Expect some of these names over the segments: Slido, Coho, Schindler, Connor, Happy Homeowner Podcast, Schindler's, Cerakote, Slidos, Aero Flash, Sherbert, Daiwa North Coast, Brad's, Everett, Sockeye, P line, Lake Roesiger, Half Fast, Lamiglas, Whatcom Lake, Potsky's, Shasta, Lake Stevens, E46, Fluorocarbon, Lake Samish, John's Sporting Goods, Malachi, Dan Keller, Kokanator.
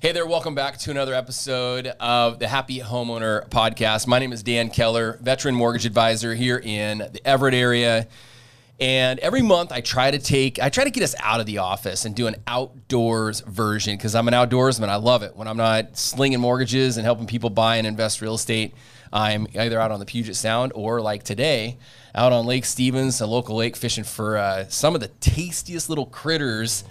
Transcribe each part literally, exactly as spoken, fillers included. Hey there, welcome back to another episode of the Happy Homeowner Podcast. My name is Dan Keller, veteran mortgage advisor here in the Everett area. And every month I try to take, I try to get us out of the office and do an outdoors version because I'm an outdoorsman. I love it. When I'm not slinging mortgages and helping people buy and invest real estate, I'm either out on the Puget Sound or, like today, out on Lake Stevens, a local lake, fishing for uh, some of the tastiest little critters.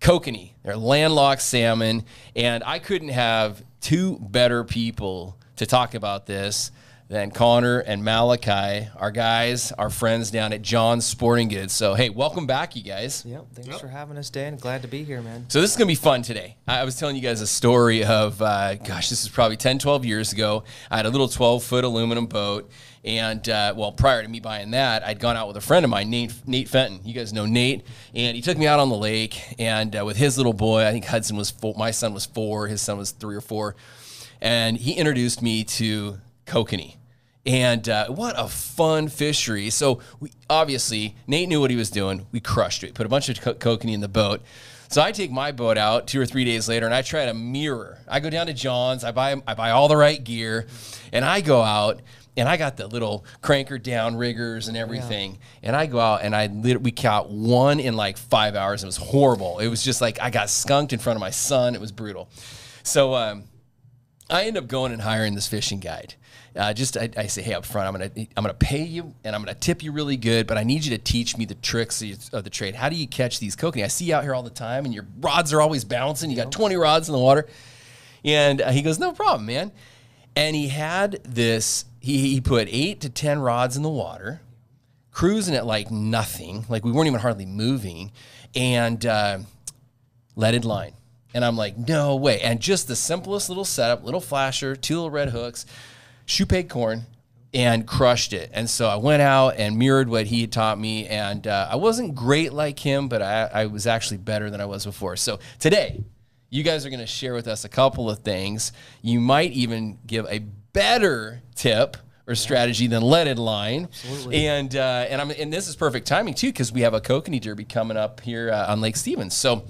Kokanee, they're landlocked salmon, and I couldn't have two better people to talk about this than Connor and Malachi, our guys, our friends down at John's Sporting Goods. So, hey, welcome back, you guys. Yep, thanks yep. for having us, Dan. Glad to be here, man. So this is going to be fun today. I was telling you guys a story of, uh, gosh, this is probably ten, twelve years ago. I had a little twelve-foot aluminum boat, and, uh, well, prior to me buying that, I'd gone out with a friend of mine, Nate, Nate Fenton. You guys know Nate, and he took me out on the lake, and uh, with his little boy, I think Hudson was four, my son was four, his son was three or four, and he introduced me to Kokanee. And uh, what a fun fishery. So we, obviously, Nate knew what he was doing. We crushed it. Put a bunch of co kokanee in the boat. So I take my boat out two or three days later, and I try to mirror. I go down to John's. I buy, I buy all the right gear, and I go out, and I got the little cranker down riggers and everything. Yeah. And I go out, and I lit, we caught one in like five hours. It was horrible. It was just like I got skunked in front of my son. It was brutal. So um, I end up going and hiring this fishing guide. Uh, just I, I say, hey, up front, I'm gonna I'm gonna pay you and I'm gonna tip you really good, but I need you to teach me the tricks of the trade. How do you catch these kokanee? I see you out here all the time, and your rods are always bouncing. You got twenty rods in the water, and uh, he goes, no problem, man. And he had this. He he put eight to ten rods in the water, cruising at like nothing, like we weren't even hardly moving, and uh, leaded line. And I'm like, no way. And just the simplest little setup, little flasher, two little red hooks. Choupay corn, and crushed it. And so I went out and mirrored what he had taught me, and uh, I wasn't great like him, but I, I was actually better than I was before. So today, you guys are going to share with us a couple of things. You might even give a better tip or strategy than leaded line. Absolutely. And uh, and I'm and this is perfect timing too, because we have a kokanee derby coming up here uh, on Lake Stevens. So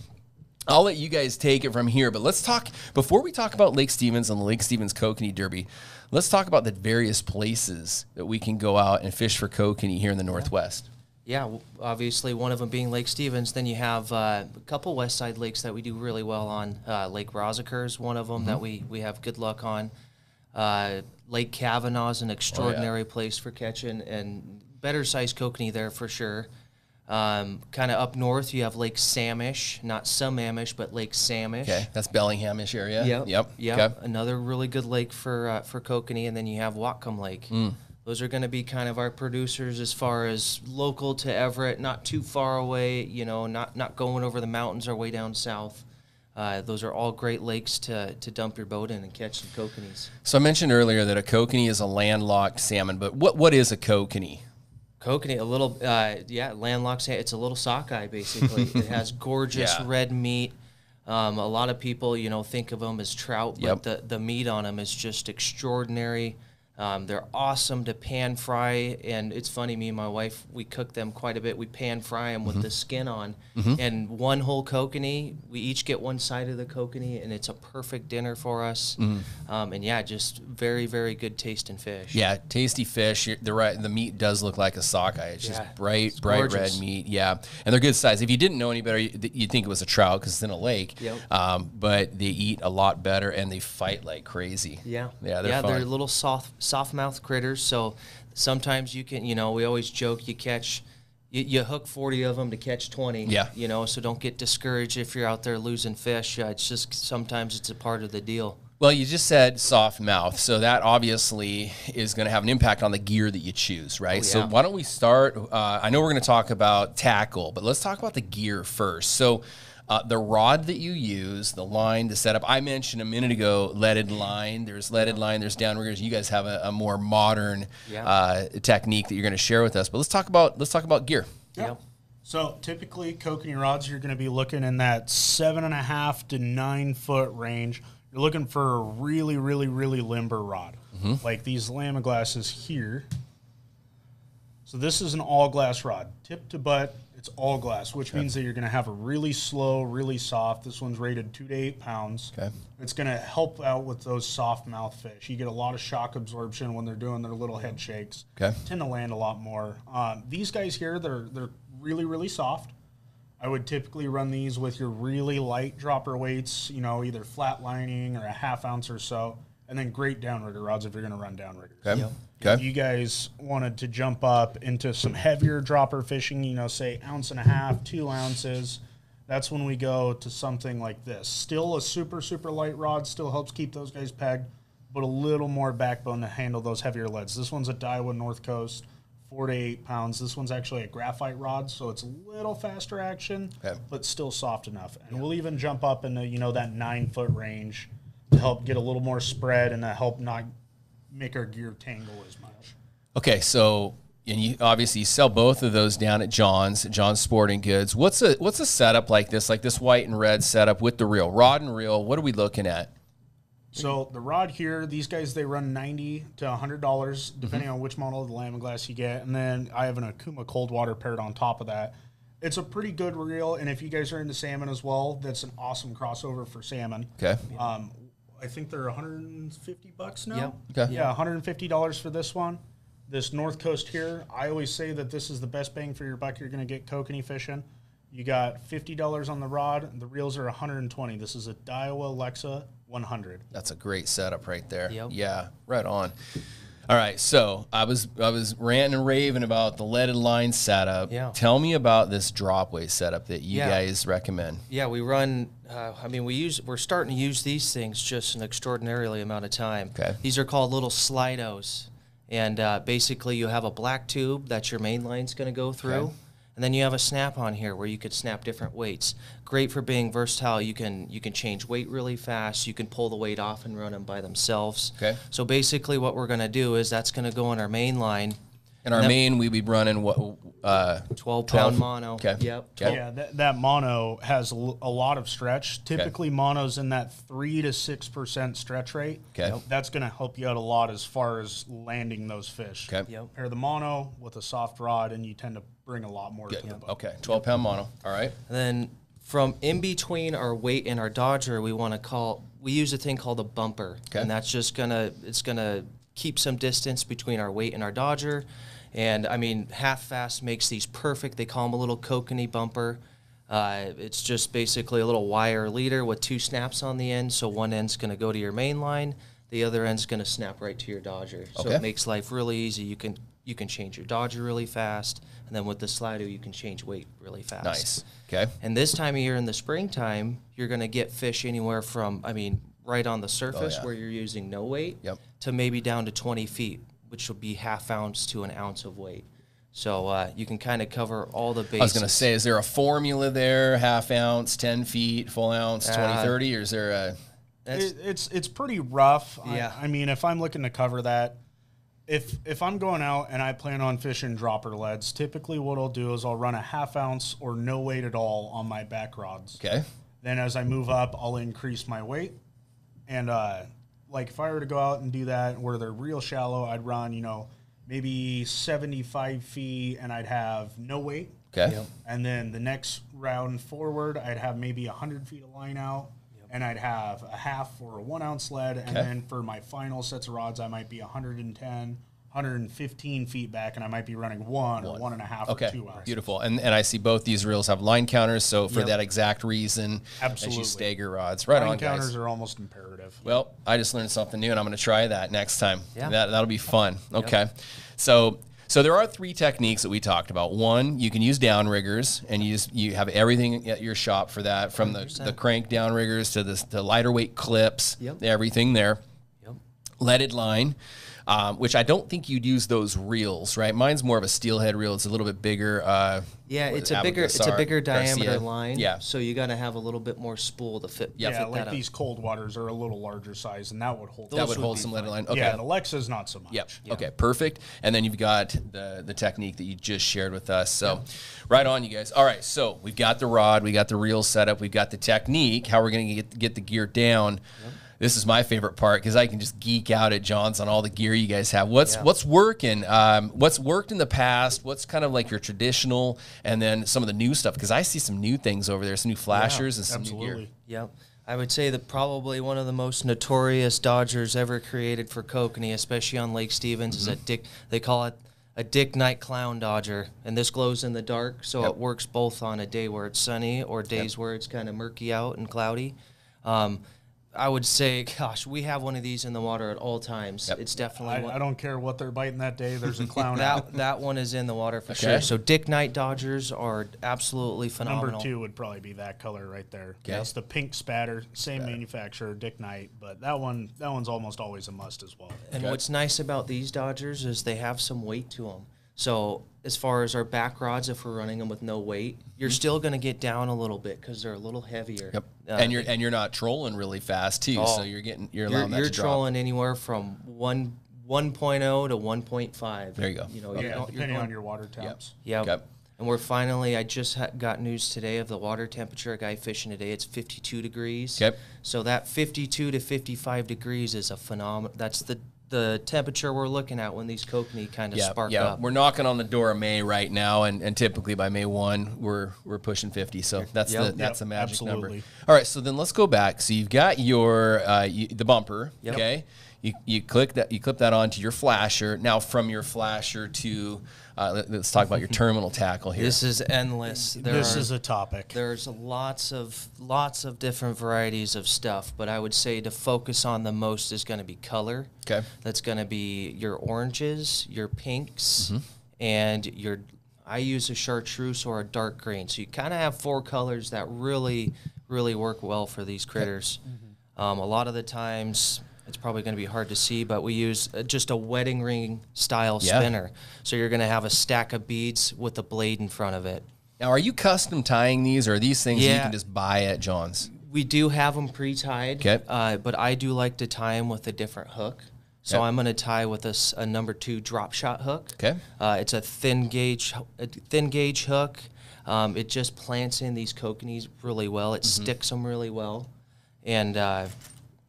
I'll let you guys take it from here, but let's talk, before we talk about Lake Stevens and the Lake Stevens Kokanee Derby, let's talk about the various places that we can go out and fish for kokanee here in the Northwest. Yeah, well, obviously one of them being Lake Stevens. Then you have uh, a couple west side lakes that we do really well on. Uh, Lake Roesiger is one of them mm-hmm. that we, we have good luck on. Uh, Lake Cavanaugh is an extraordinary oh, yeah. place for catching, and better sized kokanee there for sure. Um, kind of up north, you have Lake Samish, not Sammamish, but Lake Samish. Okay, that's Bellinghamish area. Yep, yep, yep. Okay. Another really good lake for uh, for kokanee, and then you have Whatcom Lake. Mm. Those are going to be kind of our producers as far as local to Everett, not too far away. You know, not not going over the mountains or way down south. Uh, those are all great lakes to, to dump your boat in and catch some kokanees. So I mentioned earlier that a kokanee is a landlocked salmon, but what what is a kokanee? Kokanee, a little, uh, yeah, landlocked. It's a little sockeye, basically. It has gorgeous yeah. red meat. Um, a lot of people, you know, think of them as trout, but yep. the, the meat on them is just extraordinary. Um, they're awesome to pan fry, and it's funny, me and my wife, we cook them quite a bit. We pan fry them mm-hmm. with the skin on, mm-hmm. and one whole kokanee, we each get one side of the kokanee, and it's a perfect dinner for us. Mm-hmm. um, and yeah, just very, very good tasting fish. Yeah, tasty fish. The right, the meat does look like a sockeye. It's yeah. just bright, it's bright gorgeous. Red meat. Yeah, and they're good size. If you didn't know any better, you'd think it was a trout because it's in a lake. Yep. Um, but they eat a lot better, and they fight like crazy. Yeah, yeah, they're yeah, fun. They're little soft. Softmouth critters, so sometimes you can, you know, we always joke you catch, you, you hook forty of them to catch twenty. Yeah. You know, so don't get discouraged if you're out there losing fish. Uh, it's just sometimes it's a part of the deal. Well, you just said soft mouth, so that obviously is going to have an impact on the gear that you choose, right? Oh, yeah. So why don't we start, uh, I know we're going to talk about tackle, but let's talk about the gear first. So Uh, the rod that you use, the line, the setup. I mentioned a minute ago leaded line. There's leaded yeah. line. There's downriggers. You guys have a, a more modern yeah. uh, technique that you're going to share with us. But let's talk about let's talk about gear. Yeah. yeah. So typically, kokanee rods, you're going to be looking in that seven and a half to nine foot range. You're looking for a really, really, really limber rod, mm-hmm. like these Lamiglas here. So this is an all glass rod, tip to butt. It's all glass, which okay. means that you're going to have a really slow, really soft. This one's rated two to eight pounds. Okay. It's going to help out with those soft mouth fish. You get a lot of shock absorption when they're doing their little head shakes. Okay. Tend to land a lot more. Um, these guys here, they're they're really, really soft. I would typically run these with your really light dropper weights, you know, either flat lining or a half ounce or so, and then great downrigger rods if you're going to run downriggers. Okay. Yep. Okay. If you guys wanted to jump up into some heavier dropper fishing, you know, say ounce and a half, two ounces, that's when we go to something like this. Still a super, super light rod, still helps keep those guys pegged, but a little more backbone to handle those heavier leads. This one's a Daiwa North Coast. Four to eight pounds. This one's actually a graphite rod, so it's a little faster action, okay. but still soft enough. And yeah. we'll even jump up into, you know, that nine foot range to help get a little more spread and to help not make our gear tangle as much. Okay, so and you obviously you sell both of those down at John's, John's Sporting Goods. What's a what's a setup like this, like this white and red setup with the reel, rod and reel? What are we looking at? So the rod here, these guys, they run ninety to a hundred dollars, depending mm-hmm. on which model of the Lamiglas you get. And then I have an Akuma cold water paired on top of that. It's a pretty good reel, and if you guys are into salmon as well, that's an awesome crossover for salmon. Okay. Um, I think they're one hundred fifty bucks now. Yeah. Okay. Yeah, one hundred fifty dollars for this one. This North Coast here, I always say that this is the best bang for your buck you're going to get kokanee fishing. You got fifty dollars on the rod. The reels are one hundred twenty. This is a Daiwa Lexa one hundred. That's a great setup right there. Yep. Yeah, right on. All right, so I was I was ranting and raving about the leaded line setup. Yeah. Tell me about this drop weight setup that you yeah. guys recommend. Yeah, we run. Uh, I mean, we use. We're starting to use these things just an extraordinarily amount of time. Okay. These are called little Slidos, and uh, basically you have a black tube that your main line's going to go through. Okay. And then you have a snap on here where you could snap different weights. Great for being versatile. You can you can change weight really fast. You can pull the weight off and run them by themselves. Okay. So basically what we're going to do is that's going to go on our main line. And, and our main, we'd be running what? Uh, twelve pound mono. Okay. Yep. Okay. Yeah, that, that mono has a lot of stretch. Typically okay. mono's in that three to six percent stretch rate. Okay. Yep. That's going to help you out a lot as far as landing those fish. Okay. Yep. Pair the mono with a soft rod, and you tend to bring a lot more Good. To yep. the boat. Okay, twelve pound mono. All right. And then from in between our weight and our dodger, we want to call, we use a thing called a bumper. Okay. And that's just going to, it's going to, keep some distance between our weight and our dodger. And I mean, Half Fast makes these perfect. They call them a little kokanee bumper. Uh, it's just basically a little wire leader with two snaps on the end. So one end's going to go to your main line. The other end's going to snap right to your dodger. Okay. So it makes life really easy. You can you can change your dodger really fast. And then with the Slido, you can change weight really fast. Nice. Okay. And this time of year in the springtime, you're going to get fish anywhere from, I mean, right on the surface oh, yeah. where you're using no weight yep. to maybe down to twenty feet, which would be half ounce to an ounce of weight. So uh, you can kind of cover all the bases. I was going to say, is there a formula there? Half ounce, ten feet, full ounce, uh, twenty, thirty, or is there a... It, it's, it's pretty rough. Yeah. I, I mean, if I'm looking to cover that, if, if I'm going out and I plan on fishing dropper leads, typically what I'll do is I'll run a half ounce or no weight at all on my back rods. Okay. Then as I move up, I'll increase my weight. And, uh, like, if I were to go out and do that where they're real shallow, I'd run, you know, maybe seventy-five feet, and I'd have no weight. Okay. Yep. And then the next round forward, I'd have maybe one hundred feet of line out, yep. and I'd have a half or a one-ounce lead. Okay. And then for my final sets of rods, I might be one hundred ten, one hundred fifteen feet back, and I might be running one, one. or one and a half okay. or two hours. Beautiful. And and I see both these reels have line counters, so for yep. that exact reason, absolutely, as you stagger rods. Right line on, counters guys. Are almost imperative. Well, I just learned something new, and I'm going to try that next time. Yeah. That, that'll be fun. Okay. Yep. So so there are three techniques that we talked about. One, you can use downriggers, and you just, you have everything at your shop for that, from the, the crank downriggers to the, the lighter weight clips, yep. everything there. Yep. Leaded line. Um, which I don't think you'd use those reels, right? Mine's more of a steelhead reel. It's a little bit bigger. Uh, yeah, it's a bigger, it's a bigger diameter line. Yeah. So you got to have a little bit more spool to fit. Yeah, fit like that these up. Cold waters are a little larger size, and that would hold. That would hold some leaded line. Okay. Yeah, the Lexa's not so much. Yep. Yeah. Okay, perfect. And then you've got the the technique that you just shared with us. So, yeah. right on, you guys. All right, so we've got the rod, we got the reel set up, we've got the technique, how we're going to get get the gear down. Yep. this is my favorite part because I can just geek out at John's on all the gear you guys have. What's yeah. what's working? Um, what's worked in the past? What's kind of like your traditional, and then some of the new stuff? Because I see some new things over there, some new flashers yeah, and some absolutely. new gear. Yeah. I would say that probably one of the most notorious Dodgers ever created for Kokanee, especially on Lake Stevens, mm-hmm. is a Dick. They call it a Dick Knight Clown Dodger, and this glows in the dark, so yep. it works both on a day where it's sunny or days yep. where it's kind of murky out and cloudy. Um, I would say, gosh, we have one of these in the water at all times. Yep. It's definitely. I, one. I don't care what they're biting that day. There's a clown. that out. that one is in the water for okay. sure. So Dick Knight Dodgers are absolutely phenomenal. Number two would probably be that color right there. Okay. That's the pink spatter, same spatter. manufacturer, Dick Knight, but that one, that one's almost always a must as well. And okay. what's nice about these Dodgers is they have some weight to them. So as far as our back rods, if we're running them with no weight, you're still going to get down a little bit because they're a little heavier. Yep. Uh, and you're and you're not trolling really fast too, oh, so you're getting you're allowing you're, that you're to trolling drop. anywhere from one one point oh to one point five. There you go. You know, okay. you're, yeah, you're depending going, on your water temps. Yep. Yep. Okay. And we're finally, I just ha got news today of the water temperature. A guy fishing today, it's fifty-two degrees. Yep. So that fifty-two to fifty-five degrees is a phenomenon. That's the the temperature we're looking at when these kokanee kind of yeah, spark yeah. up. We're knocking on the door of May right now, and, and typically by May first, we're we're pushing fifty. So that's yep, the that's yep, a magic absolutely. number. All right, so then let's go back. So you've got your uh, you, the bumper, yep. okay? You you click that you clip that onto your flasher. Now from your flasher to uh, let, let's talk about your terminal tackle here. This is endless. There this are, is a topic. There's lots of lots of different varieties of stuff, but I would say to focus on the most is going to be color. Okay. That's going to be your oranges, your pinks, mm-hmm. and your. I use a chartreuse or a dark green, so you kind of have four colors that really really work well for these critters. Okay. Mm-hmm. um, a lot of the times. It's probably going to be hard to see, but we use just a wedding ring style yeah. spinner. So you're going to have a stack of beads with a blade in front of it. Now, are you custom tying these, or are these things yeah. you can just buy at John's? We do have them pre-tied, okay. uh, but I do like to tie them with a different hook. So yep. I'm going to tie with a, a number two drop shot hook. Okay, uh, it's a thin gauge, a thin gauge hook. Um, it just plants in these kokanees really well. It mm-hmm. sticks them really well, and. Uh,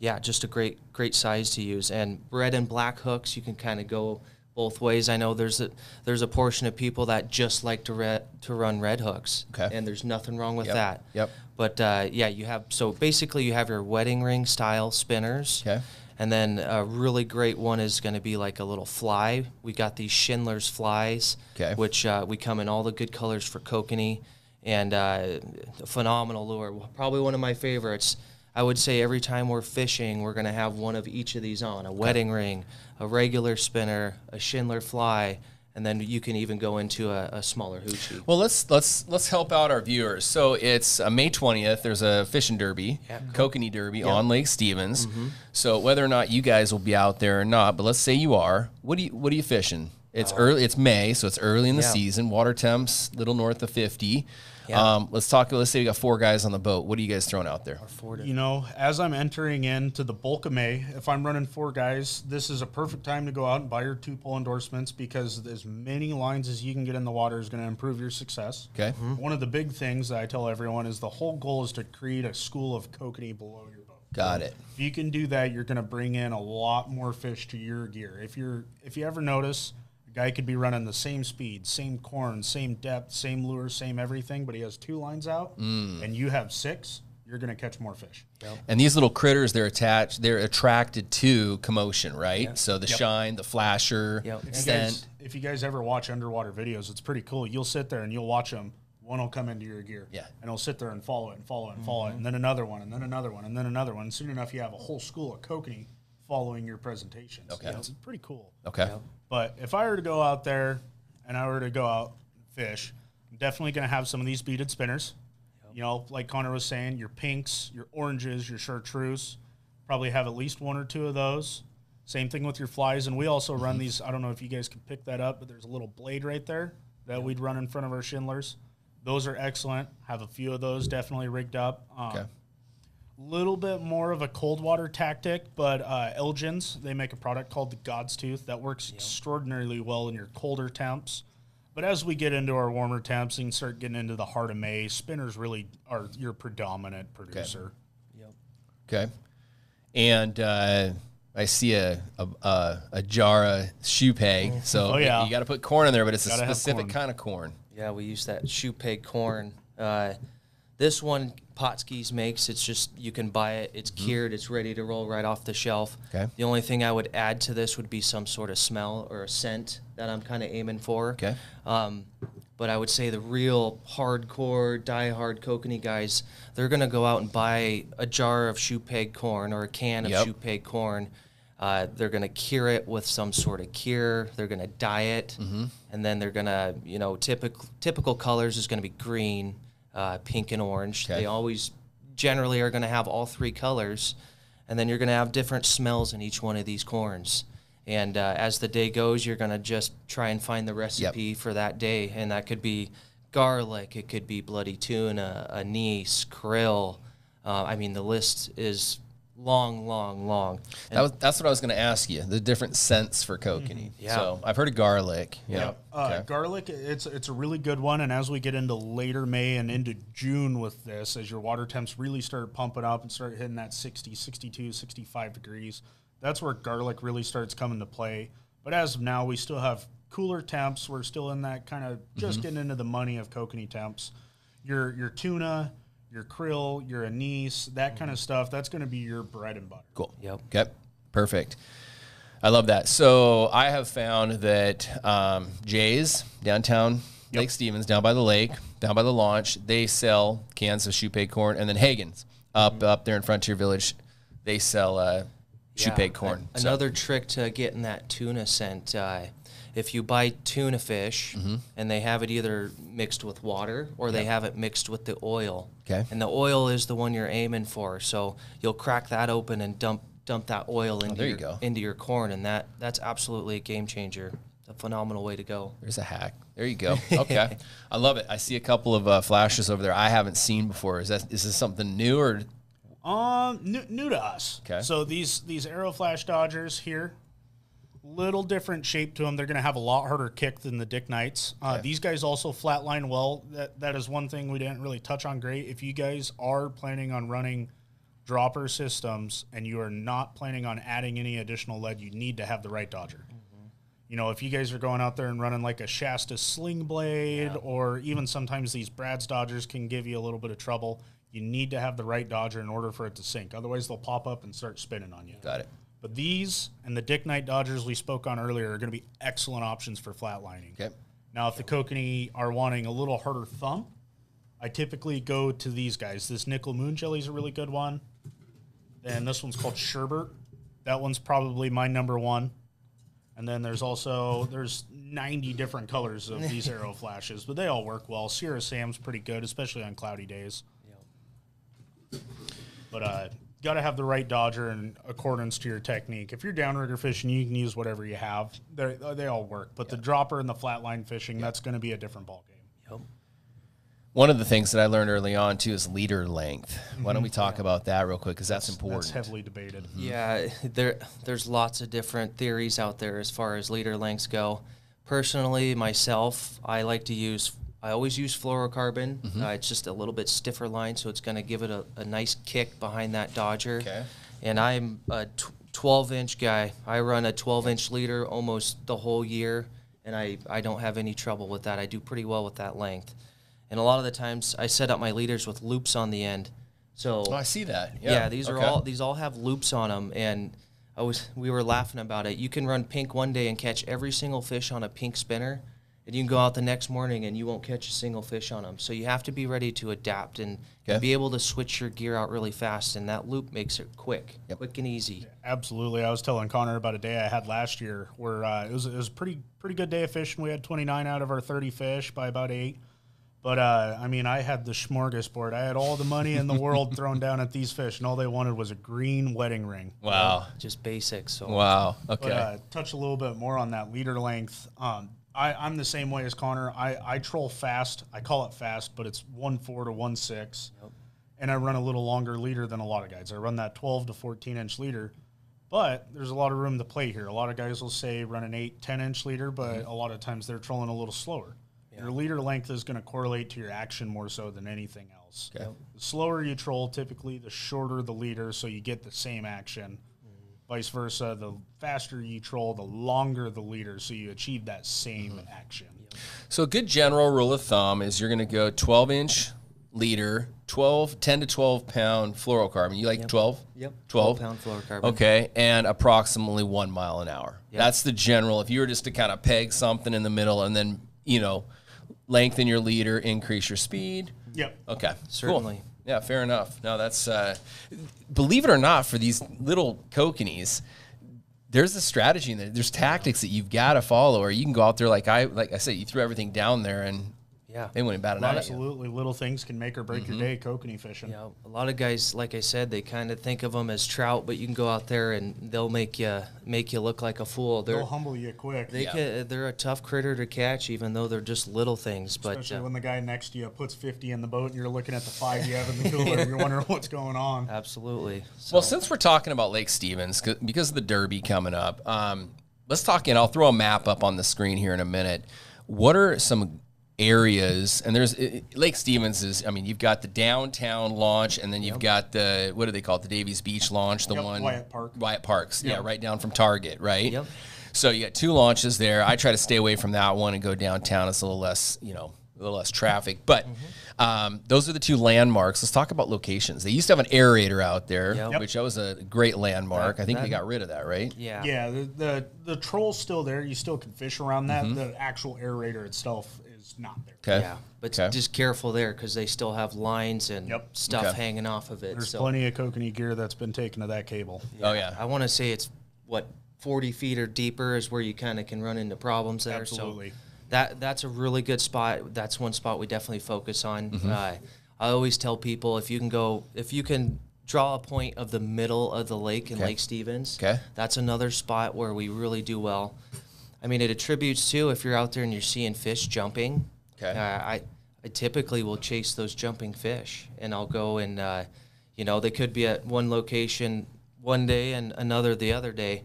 Yeah, just a great, great size to use. And red and black hooks, you can kind of go both ways. I know there's a there's a portion of people that just like to red, to run red hooks, okay. and there's nothing wrong with yep. that. Yep. But uh, yeah, you have so basically you have your wedding ring style spinners, okay. and then a really great one is going to be like a little fly. We got these Schindler's flies, okay. which uh, we come in all the good colors for kokanee, and uh, a phenomenal lure. Probably one of my favorites. I would say every time we're fishing, we're going to have one of each of these on, a wedding okay. ring, a regular spinner, a Schindler fly, and then you can even go into a, a smaller hoochie. Well, let's let's let's help out our viewers. So it's uh, May twentieth. There's a fishing derby, yeah. kokanee derby yeah. on Lake Stevens. Mm-hmm. So whether or not you guys will be out there or not, but let's say you are. What do you what are you fishing? It's oh. early. It's May, so it's early in the yeah. season. Water temps, little north of fifty. Yeah. Um, let's talk. Let's say we got four guys on the boat. What are you guys throwing out there? You know, as I'm entering into the bulk of May, if I'm running four guys, this is a perfect time to go out and buy your two pole endorsements because as many lines as you can get in the water is going to improve your success. Okay. Mm-hmm. One of the big things that I tell everyone is the whole goal is to create a school of kokanee below your boat. Got it. If you can do that, you're going to bring in a lot more fish to your gear. If you're, if you ever notice. Guy could be running the same speed, same corn, same depth, same lure, same everything, but he has two lines out, mm. and you have six, you're going to catch more fish. Yep. And these little critters, they're attached, they're attracted to commotion, right? Yeah. So the yep. shine, the flasher, yep. extend. If you guys ever watch underwater videos, it's pretty cool. You'll sit there and you'll watch them. One will come into your gear, yeah. and it'll sit there and follow it and follow it and mm-hmm. follow it, and then another one, and then another one, and then another one. And soon enough, you have a whole school of kokanee following your presentation. Okay. So, yeah, it's pretty cool. Okay. Yeah. But if I were to go out there and I were to go out and fish, I'm definitely going to have some of these beaded spinners. Yep. You know, like Connor was saying, your pinks, your oranges, your chartreuse, probably have at least one or two of those. Same thing with your flies. And we also mm-hmm. run these, I don't know if you guys can pick that up, but there's a little blade right there that yep. we'd run in front of our Schindlers. Those are excellent. Have a few of those definitely rigged up. Um, okay. Little bit more of a cold water tactic, but uh, Elgin's, they make a product called the God's Tooth that works yep. extraordinarily well in your colder temps. But as we get into our warmer temps and start getting into the heart of May, spinners really are your predominant producer. Okay. Yep. Okay. and uh, I see a a, a, a jar of shoe peg. So oh, yeah. you got to put corn in there, but it's gotta a specific kind of corn. Yeah, we use that shoe peg corn. Uh, this one Potsky's makes. It's just you can buy it. It's mm-hmm. cured. It's ready to roll right off the shelf. Okay. The only thing I would add to this would be some sort of smell or a scent that I'm kind of aiming for. Okay. Um, but I would say the real hardcore, diehard Kokanee guys, they're gonna go out and buy a jar of shoe peg corn or a can of yep. shoe peg corn. Uh, they're gonna cure it with some sort of cure. They're gonna dye it, mm-hmm. and then they're gonna, you know, typical typical colors is gonna be green. Uh, pink and orange. Okay. They always generally are going to have all three colors, and then you're going to have different smells in each one of these corns. And uh, as the day goes, you're going to just try and find the recipe yep. for that day, and that could be garlic, it could be bloody tuna, anise, krill. Uh, I mean, the list is long, long, long. And that was, that's what I was going to ask you, the different scents for kokanee. Mm-hmm. Yeah. So I've heard of garlic. Yeah. Yep. Uh, okay. Garlic, it's it's a really good one. And as we get into later May and into June with this, as your water temps really start pumping up and start hitting that sixty, sixty-two, sixty-five degrees, that's where garlic really starts coming to play. But as of now, we still have cooler temps. We're still in that kind of just mm-hmm. getting into the money of kokanee temps. Your, your tuna, your krill, your anise, that kind of stuff, that's going to be your bread and butter. Cool. Yep. Yep. Perfect. I love that. So I have found that um, Jay's downtown yep. Lake Stevens, down by the lake, down by the launch, they sell cans of shoe peg corn. And then Hagen's up mm-hmm. up there in Frontier Village, they sell uh, shoe yeah, peg corn. A, so. Another trick to getting that tuna scent, uh, if you buy tuna fish mm-hmm. and they have it either mixed with water or yep. they have it mixed with the oil. Okay. And the oil is the one you're aiming for. So you'll crack that open and dump dump that oil into, oh, your, you into your corn. And that that's absolutely a game changer. It's a phenomenal way to go. There's a hack. There you go. Okay. I love it. I see a couple of uh, flashes over there I haven't seen before. Is that is this something new or? Um, new, new to us. Okay. So these, these Aero Flash Dodgers here, little different shape to them. They're going to have a lot harder kick than the Dick Knights. Uh, okay. These guys also flatline well. That that is one thing we didn't really touch on great. If you guys are planning on running dropper systems and you are not planning on adding any additional lead, you need to have the right Dodger. Mm-hmm. You know, if you guys are going out there and running like a Shasta sling blade yeah. or even sometimes these Brad's Dodgers can give you a little bit of trouble, you need to have the right Dodger in order for it to sink. Otherwise, they'll pop up and start spinning on you. Got it. But these and the Dick Knight Dodgers we spoke on earlier are going to be excellent options for flatlining. Okay. Now, if the kokanee are wanting a little harder thump, I typically go to these guys. This Nickel Moon Jelly is a really good one. And this one's called Sherbert. That one's probably my number one. And then there's also, there's ninety different colors of these Aero Flashes, but they all work well. Sierra Sam's pretty good, especially on cloudy days. Yep. But, uh... got to have the right Dodger in accordance to your technique. If you're downrigger fishing, you can use whatever you have. They they all work. But yep. the dropper and the flatline fishing, yep. that's going to be a different ballgame. Yep. One of the things that I learned early on, too, is leader length. Mm-hmm. Why don't we talk yeah. about that real quick? Because that's, that's important. That's heavily debated. Mm-hmm. Yeah, there there's lots of different theories out there as far as leader lengths go. Personally, myself, I like to use, I always use fluorocarbon. Mm-hmm. uh, it's just a little bit stiffer line, so it's going to give it a, a nice kick behind that Dodger. Okay. And I'm a twelve-inch guy. I run a twelve-inch leader almost the whole year, and I, I don't have any trouble with that. I do pretty well with that length. And a lot of the times I set up my leaders with loops on the end. So oh, I see that. Yeah, yeah these okay. are all these all have loops on them, and I was we were laughing about it. You can run pink one day and catch every single fish on a pink spinner. And you can go out the next morning and you won't catch a single fish on them. So you have to be ready to adapt and okay. be able to switch your gear out really fast. And that loop makes it quick, yep. quick and easy. Absolutely. I was telling Connor about a day I had last year where uh, it was it was a pretty, pretty good day of fishing. We had twenty-nine out of our thirty fish by about eight. But, uh, I mean, I had the smorgasbord. I had all the money in the world thrown down at these fish, and all they wanted was a green wedding ring. Wow. Just basics. So. Wow. Okay. But, uh, touch a little bit more on that leader length. Um I, I'm the same way as Connor. I, I troll fast. I call it fast, but it's one four to one six. Yep. And I run a little longer leader than a lot of guys. I run that twelve to fourteen-inch leader, but there's a lot of room to play here. A lot of guys will say run an eight, ten-inch leader, but mm-hmm. a lot of times they're trolling a little slower. Yeah. Your leader length is going to correlate to your action more so than anything else. miles. Okay. Yep. The slower you troll, typically the shorter the leader, so you get the same action. Mm. Vice versa, the faster you troll, the longer the leader, so you achieve that same mm-hmm. action. Yep. So a good general rule of thumb is you're going to go twelve inch leader, twelve, ten to twelve pound fluorocarbon. You like yep. twelve? Yep. twelve? twelve pound fluorocarbon. Okay, and approximately one mile an hour. Yep. That's the general. If you were just to kind of peg something in the middle and then, you know, lengthen your leader, increase your speed. Yep. Okay. Certainly. Cool. Yeah, fair enough. No, that's, uh, believe it or not, for these little Kokanees, there's a strategy in there. There's tactics that you've got to follow, or you can go out there like I, like I said, you threw everything down there and yeah, they wouldn't bat an eye. Absolutely. Little things can make or break mm-hmm. your day Kokanee fishing. Yeah, a lot of guys, like I said, they kind of think of them as trout, but you can go out there and they'll make you make you look like a fool. They're, they'll humble you quick. They yeah. can, they're a tough critter to catch, even though they're just little things. Especially but Especially uh, when the guy next to you puts fifty in the boat and you're looking at the five you have in the cooler. You're wondering what's going on. Absolutely. So. Well, since we're talking about Lake Stevens, because of the Derby coming up, um, let's talk, and I'll throw a map up on the screen here in a minute. What are some areas, and there's it, Lake Stevens is, I mean, you've got the downtown launch, and then you've yep. got the, what do they call it, the Davies Beach launch, the yep, one Wyatt Park. Wyatt Parks, yep. yeah, right down from Target, right? Yep. So you got two launches there. I try to stay away from that one and go downtown. It's a little less, you know, a little less traffic. But mm-hmm. um, those are the two landmarks. Let's talk about locations. They used to have an aerator out there, yep. which that was a great landmark. That, I think that, they got rid of that, right? Yeah. Yeah, the, the, the troll's still there. You still can fish around that. Mm-hmm. The actual aerator itself not there. Okay. Yeah, but okay. just careful there because they still have lines and yep. stuff okay. hanging off of it. There's so. plenty of Kokanee gear that's been taken to that cable. Yeah. Oh, yeah. I want to say it's, what, forty feet or deeper is where you kind of can run into problems there. Absolutely. So that, that's a really good spot. That's one spot we definitely focus on. Mm-hmm. uh, I always tell people if you can go, if you can draw a point of the middle of the lake in okay. Lake Stevens, okay. that's another spot where we really do well. I mean, it attributes to if you're out there and you're seeing fish jumping. Okay. Uh, I I typically will chase those jumping fish, and I'll go and uh, you know, they could be at one location one day and another the other day,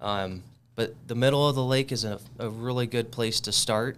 um, but the middle of the lake is a, a really good place to start.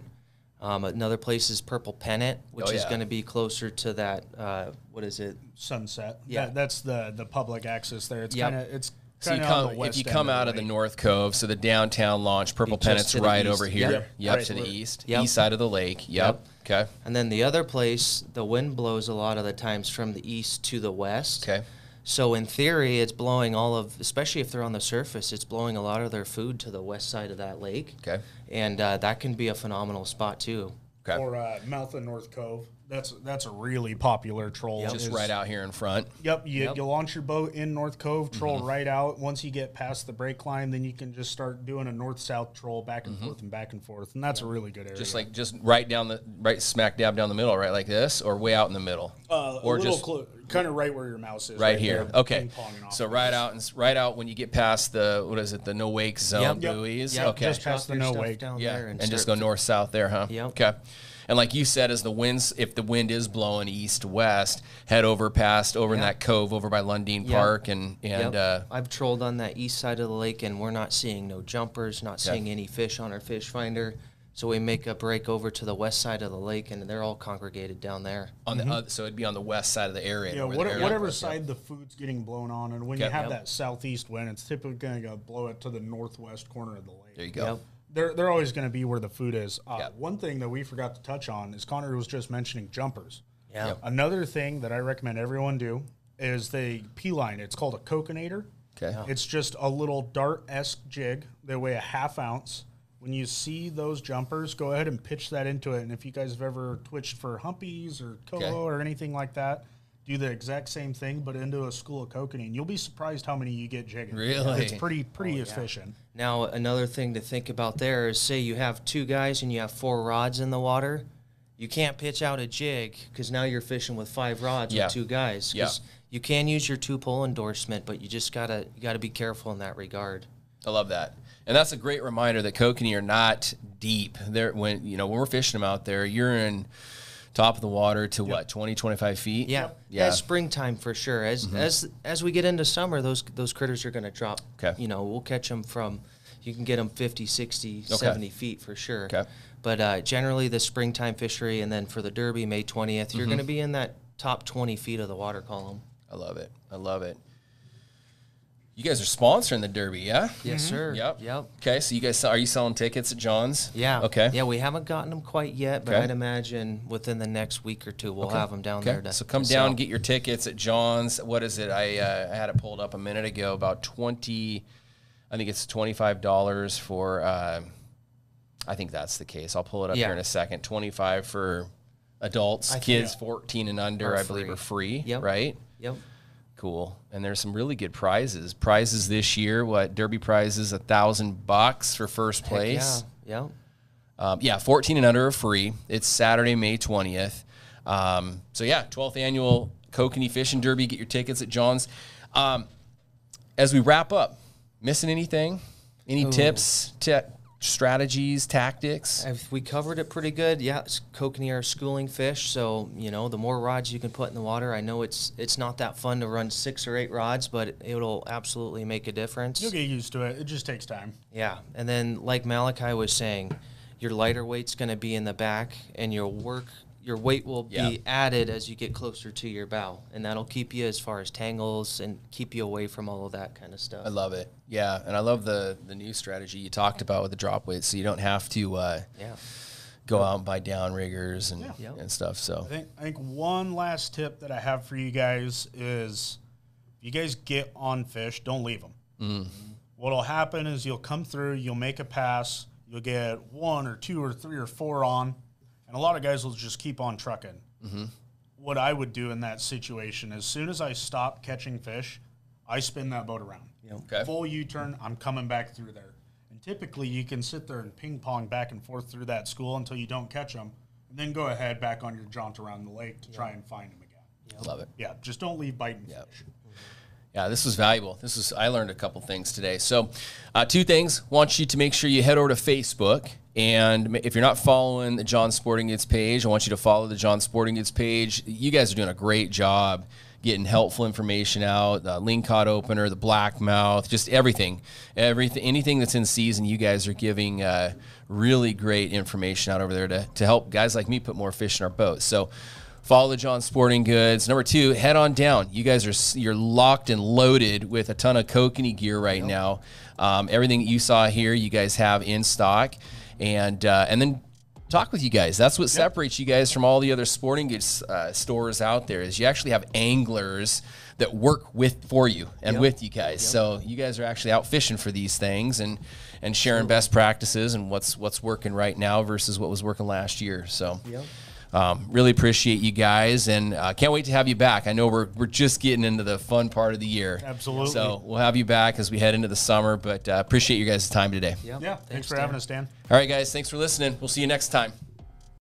Um, another place is Purple Pennant, which oh, yeah. is going to be closer to that. Uh, what is it? Sunset. Yeah, that, that's the the public access there. It's yep. kind of it's. So you come, if you come out of the North Cove, so the downtown launch, Purple Pennant's right over here. Yep, yep right. to the east, yep. east side of the lake. Yep. yep. Okay. And then the other place, the wind blows a lot of the times from the east to the west. Okay. So in theory, it's blowing all of, especially if they're on the surface, it's blowing a lot of their food to the west side of that lake. Okay. And uh, that can be a phenomenal spot too. Okay. Or uh, mouth of North Cove. That's that's a really popular troll. Yep. Just is, right out here in front. Yep you, yep. you launch your boat in North Cove, troll mm-hmm. right out. Once you get past the break line, then you can just start doing a north-south troll back and mm-hmm. forth and back and forth. And that's yeah. a really good area. Just like just right down the right smack dab down the middle, right like this, or way out in the middle. Uh, or a little close. Kind of right where your mouse is. Right, right here. There, okay. So right out and right out when you get past the, what is it, the no wake zone yep. buoys. Yep. Okay. Just past the no wake down yeah. there. And, and just go north-south there, huh? Yep. Okay. And like you said, as the winds, if the wind is blowing east-west, head over past, over yeah. in that cove, over by Lundeen yeah. Park. And, and yep. uh, I've trolled on that east side of the lake, and we're not seeing no jumpers, not yeah. seeing any fish on our fish finder. So we make a break over to the west side of the lake, and they're all congregated down there. On mm-hmm. the other, so it'd be on the west side of the aerator. Yeah, what, the whatever side up. the food's getting blown on, and when okay. you have yep. that southeast wind, it's typically going to blow it to the northwest corner of the lake. There you go. Yep. They're, they're always going to be where the food is. Uh, yep. One thing that we forgot to touch on is Connor was just mentioning jumpers. Yeah. Yep. Another thing that I recommend everyone do is the P line. It's called a Kokanator. Okay. Yeah. It's just a little dart-esque jig. They weigh a half ounce. When you see those jumpers, go ahead and pitch that into it. And if you guys have ever twitched for humpies or coho okay. or anything like that, do the exact same thing, but into a school of Kokanee. And you'll be surprised how many you get jigging. Really? It's pretty pretty oh, efficient. Yeah. Now, another thing to think about there is, say you have two guys and you have four rods in the water. You can't pitch out a jig because now you're fishing with five rods yeah. with two guys. Yeah. You can use your two-pole endorsement, but you just got to you got to be careful in that regard. I love that. And that's a great reminder that Kokanee are not deep. They're, when you know when we're fishing them out there, you're in top of the water to yep. what, twenty, twenty-five feet? Yeah, yeah. That's springtime for sure. As mm-hmm. as as we get into summer, those those critters are going to drop. Okay. You know, we'll catch them from, you can get them fifty, sixty, okay. seventy feet for sure. Okay. But uh, generally the springtime fishery, and then for the Derby, May twentieth, you're mm-hmm. going to be in that top twenty feet of the water column. I love it. I love it. You guys are sponsoring the Derby, yeah? Yes, mm-hmm. sir. Yep. Yep. Okay, so you guys, are you selling tickets at John's? Yeah. Okay. Yeah, we haven't gotten them quite yet, but okay. I'd imagine within the next week or two we'll okay. have them down okay. there. To, so come to down, sell. Get your tickets at John's. What is it? I, uh, I had it pulled up a minute ago. About twenty, I think it's twenty-five dollars for. Uh, I think that's the case. I'll pull it up yeah. here in a second. twenty-five for adults, I kids think, yeah. fourteen and under, are I believe, free. are free. Yep. Right. Yep. Cool. And there's some really good prizes. Prizes this year, what Derby prizes? A thousand bucks for first place. Heck yeah. Yeah. Um, yeah. fourteen and under are free. It's Saturday, May twentieth. Um, so yeah, twelfth annual Kokanee Fishing Derby. Get your tickets at John's. Um, as we wrap up, missing anything? Any Ooh. tips? Tips? Strategies, tactics? If we covered it pretty good. Yeah, kokanee are schooling fish, so you know the more rods you can put in the water. I know it's it's not that fun to run six or eight rods, but it'll absolutely make a difference. You'll get used to it. It just takes time. Yeah, and then like Malachi was saying, your lighter weight's going to be in the back, and your work your weight will yeah. be added as you get closer to your bow, and that'll keep you as far as tangles and keep you away from all of that kind of stuff. I love it. Yeah, and I love the the new strategy you talked about with the drop weight, so you don't have to uh, yeah. go yep. out and buy down riggers and, yeah. and stuff. So I think, I think one last tip that I have for you guys is if you guys get on fish, don't leave them. Mm. What'll happen is you'll come through, you'll make a pass, you'll get one or two or three or four on, and a lot of guys will just keep on trucking. Mm-hmm. What I would do in that situation, as soon as I stop catching fish, I spin that boat around. Yep. Okay. Full U-turn, I'm coming back through there. And typically you can sit there and ping-pong back and forth through that school until you don't catch them, and then go ahead back on your jaunt around the lake to yep. try and find them again. I yep. love it. Yeah, just don't leave biting yep. fish. Yeah, this was valuable. This was I learned a couple things today. So uh, two things. Want you to make sure you head over to Facebook. And if you're not following the John's Sporting Goods page, I want you to follow the John's Sporting Goods page. You guys are doing a great job getting helpful information out, the lingcod opener, the blackmouth, just everything, everything, anything that's in season, you guys are giving uh, really great information out over there to, to help guys like me put more fish in our boat. So follow the John's Sporting Goods. Number two, head on down. You guys are you're locked and loaded with a ton of kokanee gear right yep. now. Um, everything you saw here, you guys have in stock, and uh, and then talk with you guys. That's what yep. separates you guys from all the other sporting goods uh, stores out there. Is you actually have anglers that work with for you and yep. with you guys. Yep. So you guys are actually out fishing for these things and and sharing best practices and what's what's working right now versus what was working last year. So. Yep. Um, really appreciate you guys, and uh, can't wait to have you back. I know we're, we're just getting into the fun part of the year. Absolutely. So we'll have you back as we head into the summer, but uh, appreciate you guys' time today. Yep. Yeah, thanks, thanks for Dan. having us, Dan. All right, guys, thanks for listening. We'll see you next time.